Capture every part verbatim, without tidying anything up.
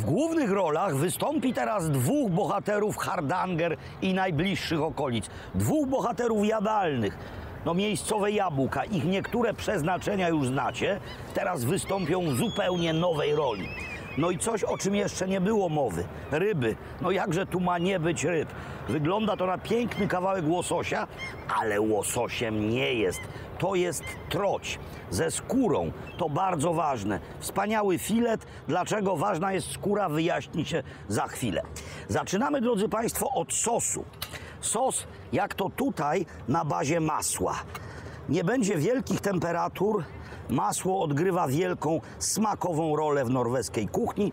W głównych rolach wystąpi teraz dwóch bohaterów Hardanger i najbliższych okolic. Dwóch bohaterów jadalnych. No miejscowe jabłka, ich niektóre przeznaczenia już znacie, teraz wystąpią w zupełnie nowej roli. No i coś, o czym jeszcze nie było mowy. Ryby. No jakże tu ma nie być ryb? Wygląda to na piękny kawałek łososia, ale łososiem nie jest. To jest troć ze skórą. To bardzo ważne. Wspaniały filet. Dlaczego ważna jest skóra, wyjaśni się za chwilę. Zaczynamy, drodzy Państwo, od sosu. Sos, jak to tutaj, na bazie masła. Nie będzie wielkich temperatur. Masło odgrywa wielką, smakową rolę w norweskiej kuchni.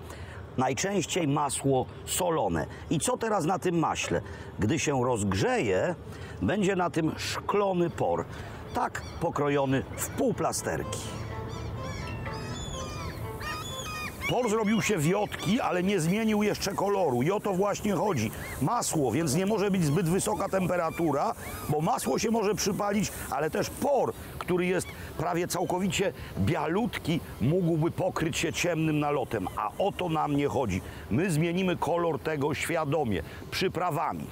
Najczęściej masło solone. I co teraz na tym maśle? Gdy się rozgrzeje, będzie na tym szklany por. Tak pokrojony w pół plasterki. Por zrobił się wiotki, ale nie zmienił jeszcze koloru. I o to właśnie chodzi. Masło, więc nie może być zbyt wysoka temperatura, bo masło się może przypalić, ale też por, który jest prawie całkowicie bialutki, mógłby pokryć się ciemnym nalotem. A o to nam nie chodzi. My zmienimy kolor tego świadomie, przyprawami.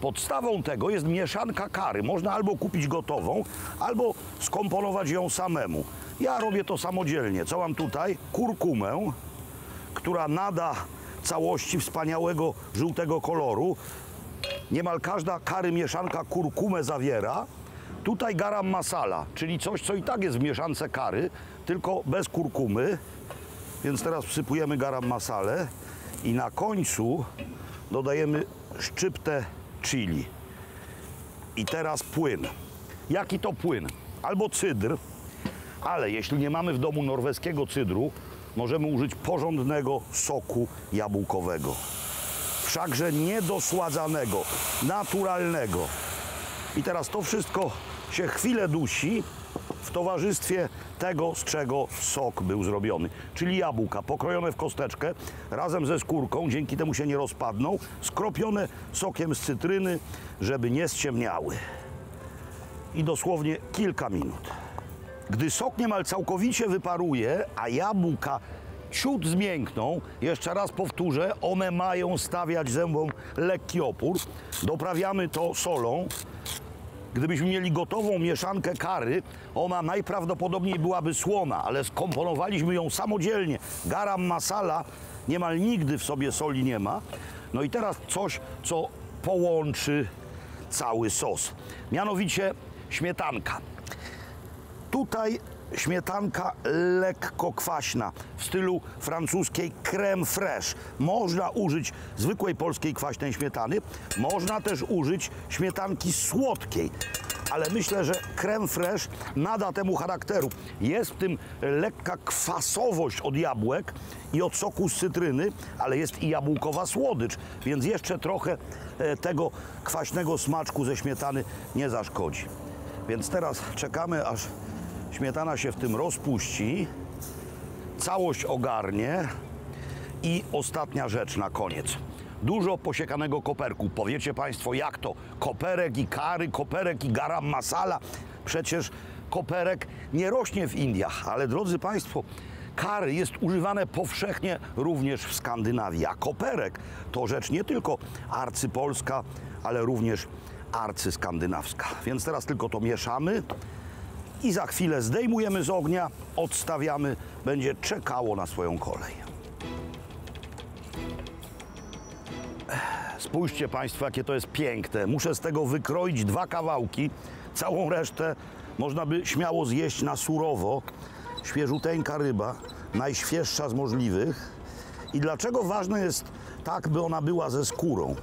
Podstawą tego jest mieszanka curry. Można albo kupić gotową, albo skomponować ją samemu. Ja robię to samodzielnie. Co mam tutaj? Kurkumę, która nada całości wspaniałego żółtego koloru. Niemal każda curry mieszanka kurkumę zawiera. Tutaj garam masala, czyli coś, co i tak jest w mieszance curry, tylko bez kurkumy. Więc teraz wsypujemy garam masalę i na końcu dodajemy szczyptę chili. I teraz płyn. Jaki to płyn? Albo cydr, ale jeśli nie mamy w domu norweskiego cydru, możemy użyć porządnego soku jabłkowego. Wszakże niedosładzanego, naturalnego. I teraz to wszystko się chwilę dusi w towarzystwie tego, z czego sok był zrobiony. Czyli jabłka pokrojone w kosteczkę razem ze skórką, dzięki temu się nie rozpadną, skropione sokiem z cytryny, żeby nie ściemniały. I dosłownie kilka minut. Gdy sok niemal całkowicie wyparuje, a jabłka ciut zmiękną, jeszcze raz powtórzę, one mają stawiać zębom lekki opór. Doprawiamy to solą. Gdybyśmy mieli gotową mieszankę curry, ona najprawdopodobniej byłaby słona, ale skomponowaliśmy ją samodzielnie. Garam masala niemal nigdy w sobie soli nie ma. No i teraz coś, co połączy cały sos. Mianowicie śmietanka. Tutaj śmietanka lekko kwaśna, w stylu francuskiej crème fraîche. Można użyć zwykłej polskiej kwaśnej śmietany, można też użyć śmietanki słodkiej, ale myślę, że crème fraîche nada temu charakteru. Jest w tym lekka kwasowość od jabłek i od soku z cytryny, ale jest i jabłkowa słodycz, więc jeszcze trochę tego kwaśnego smaczku ze śmietany nie zaszkodzi. Więc teraz czekamy, aż śmietana się w tym rozpuści, całość ogarnie i ostatnia rzecz na koniec. Dużo posiekanego koperku. Powiecie Państwo, jak to? Koperek i curry, koperek i garam masala. Przecież koperek nie rośnie w Indiach, ale drodzy Państwo, curry jest używane powszechnie również w Skandynawii, a koperek to rzecz nie tylko arcypolska, ale również arcyskandynawska. Więc teraz tylko to mieszamy. I za chwilę zdejmujemy z ognia, odstawiamy, będzie czekało na swoją kolej. Spójrzcie Państwo, jakie to jest piękne. Muszę z tego wykroić dwa kawałki. Całą resztę można by śmiało zjeść na surowo. Świeżuteńka ryba, najświeższa z możliwych. I dlaczego ważne jest tak, by ona była ze skórą?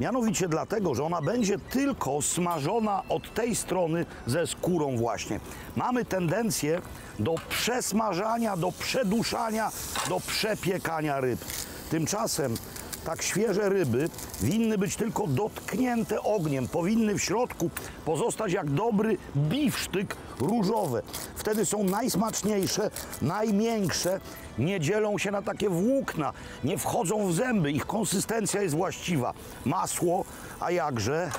Mianowicie dlatego, że ona będzie tylko smażona od tej strony ze skórą właśnie. Mamy tendencję do przesmażania, do przeduszania, do przepiekania ryb. Tymczasem tak świeże ryby winny być tylko dotknięte ogniem. Powinny w środku pozostać jak dobry bifsztyk różowy. Wtedy są najsmaczniejsze, najmiększe. Nie dzielą się na takie włókna, nie wchodzą w zęby. Ich konsystencja jest właściwa. Masło, a jakże?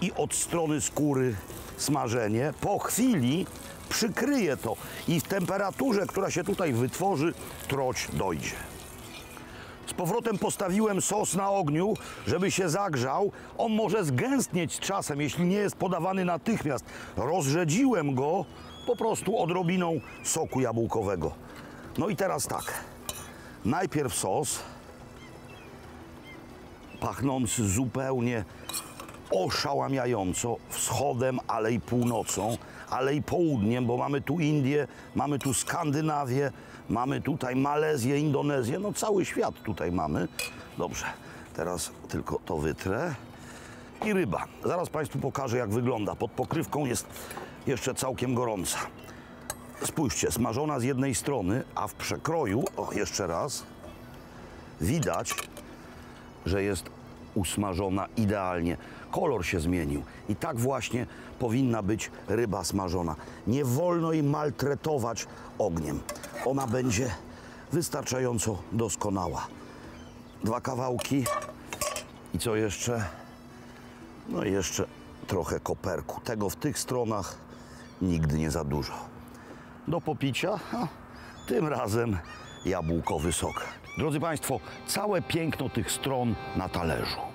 I od strony skóry smażenie. Po chwili przykryje to i w temperaturze, która się tutaj wytworzy, troć dojdzie. Z powrotem postawiłem sos na ogniu, żeby się zagrzał. On może zgęstnieć z czasem, jeśli nie jest podawany natychmiast. Rozrzedziłem go po prostu odrobiną soku jabłkowego. No i teraz tak. Najpierw sos, pachnący zupełnie oszałamiająco wschodem, ale i północą, ale i południem, bo mamy tu Indię, mamy tu Skandynawię, mamy tutaj Malezję, Indonezję, no cały świat tutaj mamy. Dobrze, teraz tylko to wytrę. I ryba. Zaraz Państwu pokażę, jak wygląda. Pod pokrywką jest jeszcze całkiem gorąca. Spójrzcie, smażona z jednej strony, a w przekroju, o, jeszcze raz, widać, że jest usmażona idealnie. Kolor się zmienił. I tak właśnie powinna być ryba smażona. Nie wolno jej maltretować ogniem. Ona będzie wystarczająco doskonała. Dwa kawałki i co jeszcze? No i jeszcze trochę koperku. Tego w tych stronach nigdy nie za dużo. Do popicia, ha, tym razem jabłkowy sok. Drodzy Państwo, całe piękno tych stron na talerzu.